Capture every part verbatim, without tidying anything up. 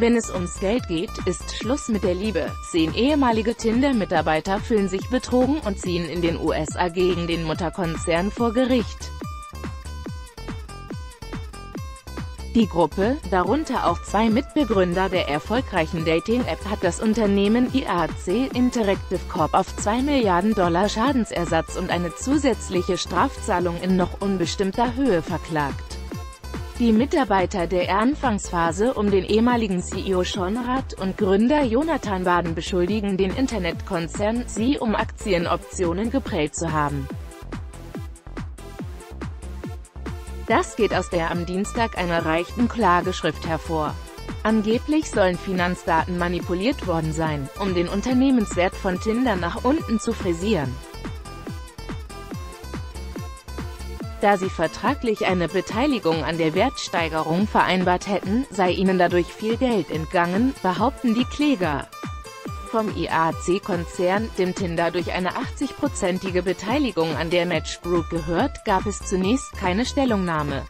Wenn es ums Geld geht, ist Schluss mit der Liebe. Zehn ehemalige Tinder-Mitarbeiter fühlen sich betrogen und ziehen in den U S A gegen den Mutterkonzern vor Gericht. Die Gruppe, darunter auch zwei Mitbegründer der erfolgreichen Dating-App, hat das Unternehmen I A C Interactive Corporation auf zwei Milliarden Dollar Schadensersatz und eine zusätzliche Strafzahlung in noch unbestimmter Höhe verklagt. Die Mitarbeiter der Anfangsphase um den ehemaligen C E O Sean Rad und Gründer Jonathan Badeen beschuldigen den Internetkonzern, sie um Aktienoptionen geprellt zu haben. Das geht aus der am Dienstag erreichten Klageschrift hervor. Angeblich sollen Finanzdaten manipuliert worden sein, um den Unternehmenswert von Tinder nach unten zu frisieren. Da sie vertraglich eine Beteiligung an der Wertsteigerung vereinbart hätten, sei ihnen dadurch viel Geld entgangen, behaupten die Kläger. Vom I A C-Konzern, dem Tinder durch eine achtzig prozentige Beteiligung an der Match Group gehört, gab es zunächst keine Stellungnahme.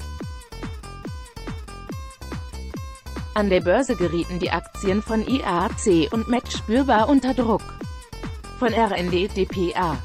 An der Börse gerieten die Aktien von I A C und Match spürbar unter Druck. Von R N D, d p a